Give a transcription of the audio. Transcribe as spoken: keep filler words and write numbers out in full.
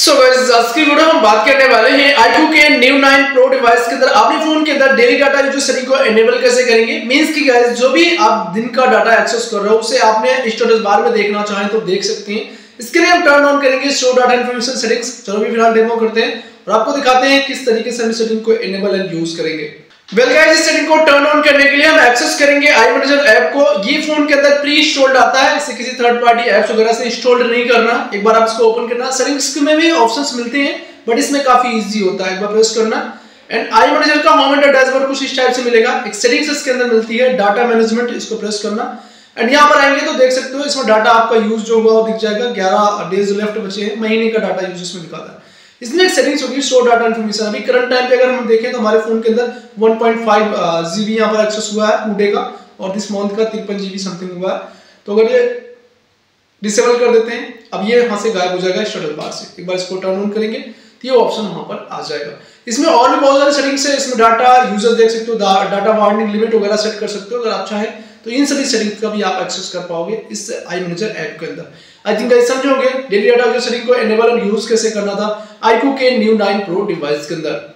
So guys, आज की video हम बात करने वाले हैं iQOO के Neo नाइन Pro डिवाइस के अंदर अपने फोन के अंदर डेली डाटा यूज सेटिंग को एनेबल कैसे करेंगे। मींस कि गाइस, जो भी आप दिन का डाटा एक्सेस कर रहे हो उसे आपने स्टेटस बार में देखना चाहें तो देख सकते हैं। इसके लिए हम टर्न ऑन करेंगे शो डाटा इन्फॉर्मेशन सेटिंग्स। चलो भी फिलहाल डेमो करते हैं और आपको दिखाते हैं किस तरीके से हम सेटिंग को एनेबल एंड यूज करेंगे। वेल well गाइस, इस सेटिंग को टर्न ऑन करने के लिए हम एक्सेस करेंगे आई मैनेजर ऐप को। ये फोन के अंदर प्री इंस्टॉल्ड आता है, इसे किसी थर्ड पार्टी ऐप्स वगैरह से इंस्टॉल्ड नहीं करना। एक बार आप इसको ओपन करना, सेटिंग्स में भी ऑप्शंस मिलते हैं बट इसमें काफी इजी होता है, एक बार प्रेस करना एंड आई मैनेजर का होम एंड डैशबोर्ड कुछ इस टाइप से मिलेगा। एक सेटिंग्स इसके अंदर मिलती है डाटा मैनेजमेंट, इसको प्रेस करना एंड यहाँ पर आएंगे तो देख सकते हो इसमें डाटा आपका यूज जो हुआ वो दिख जाएगा। ग्यारह डेज लेफ्ट बचे हैं, महीने का डाटा यूज इसमें दिखाता है। इसमें एक सेटिंग्स होगी शो डाटा इन्फॉर्मेशन। अभी करंट टाइम पे अगर हम देखें तो हमारे फोन के अंदर वन पॉइंट फाइव जीबी यहाँ पर एक्सेस हुआ है टू डे का, और दिस मंथ का तिरपन जीबी समथिंग हुआ है। तो अगर ये डिसेबल कर देते हैं, अब ये यहाँ से गायब हो जाएगा स्टेटस बार से। एक बार इसको टर्न ऑन करेंगे तो ये ऑप्शन वहाँ पर आ जाएगा। इसमें और भी बहुत सारे सेटिंग्स है, इसमें डाटा यूजर देख सकते हो, डाटा वार्निंग लिमिट वगैरह सेट कर सकते हो। अगर आप चाहें तो इन सभी सेटिंग्स का भी आप एक्सेस कर पाओगे इस आई मैनेजर ऐप के अंदर। आई थिंक गाइस समझोगे डेली डाटा यूज सेटिंग को एनेबल और यूज कैसे करना था iQOO के Neo नाइन Pro डिवाइस के अंदर।